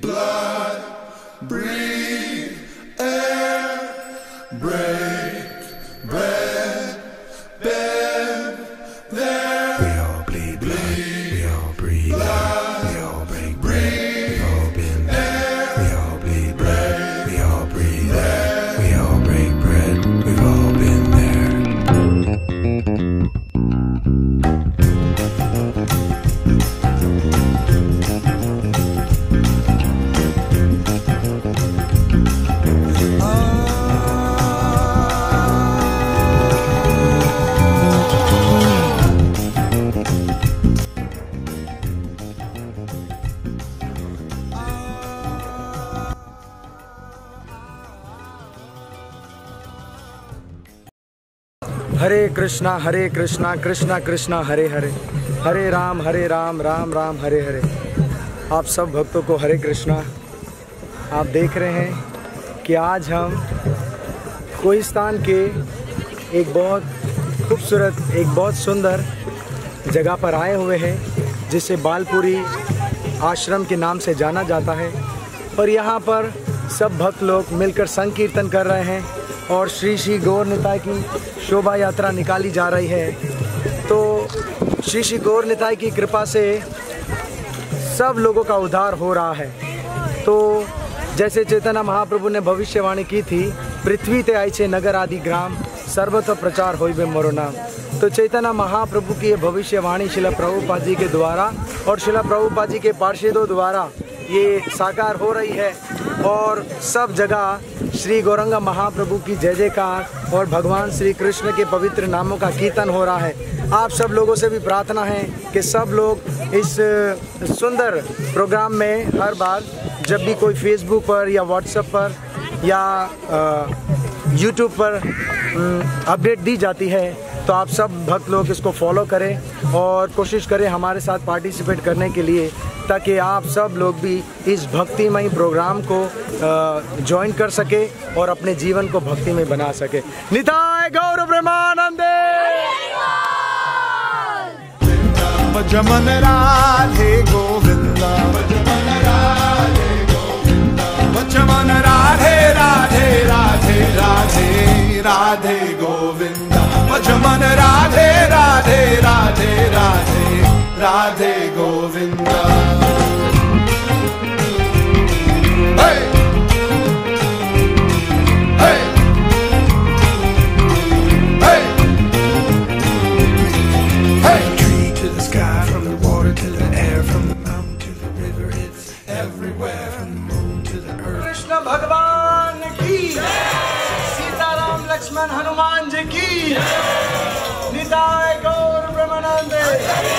blood, breathe air, break bread, bend there. We all bleed blood, we all breathe blood, we all break bread, we all bend air, we all bleed bread, we all breathe air, we all break bread, we've all been there. Hare Krishna, Hare Krishna, Krishna Krishna, Hare Hare, Hare Ram, Hare Ram, Ram Ram, Hare Hare. आप सब भक्तों को हरे कृष्णा। आप देख रहे हैं कि आज हम कोहिस्तान के एक बहुत खूबसूरत, एक बहुत सुंदर जगह पर आए हुए हैं जिसे बालपुरी आश्रम के नाम से जाना जाता है। और यहाँ पर सब भक्त लोग मिलकर संकीर्तन कर रहे हैं और श्री गौर निताई की शोभा यात्रा निकाली जा रही है। तो श्री गौर निताई की कृपा से सब लोगों का उद्धार हो रहा है। तो जैसे चैतन्य महाप्रभु ने भविष्यवाणी की थी, पृथ्वी ते आइचे नगर आदि ग्राम, सर्वत्र प्रचार होइबे मोरो नाम। तो चैतन्य महाप्रभु की ये भविष्यवाणी श्रील प्रभुपाद जी के द्वारा और श्रील प्रभुपाद जी के पार्षदों द्वारा ये साकार हो रही है। और सब जगह श्री गौरंगा महाप्रभु की जय जयकार और भगवान श्री कृष्ण के पवित्र नामों का कीर्तन हो रहा है। आप सब लोगों से भी प्रार्थना है कि सब लोग इस सुंदर प्रोग्राम में हर बार जब भी कोई फेसबुक पर या व्हाट्सएप पर या यूट्यूब पर अपडेट दी जाती है तो आप सब भक्त लोग इसको फॉलो करें और कोशिश करें हमारे साथ पार्टिसिपेट करने के लिए, ताकि आप सब लोग भी इस भक्तिमय प्रोग्राम को ज्वाइन कर सके और अपने जीवन को भक्ति में बना सके। निताय गौर ब्रह्मानंदे। राधे गोविंदा भजमन राधे राधे राधे राधे राधे गोविंदा भजमन Radhe Radhe Radhe Radhe Radhe Govinda. Hey! Hey! Hey! Hey! From the tree to the sky, from the water to the air, from the mountain to the river, it's everywhere, from the moon to the earth. Krishna Bhagavan ki Sita Ram Lakshman Hanuman ji ki Nitai Gaur Brahmanande.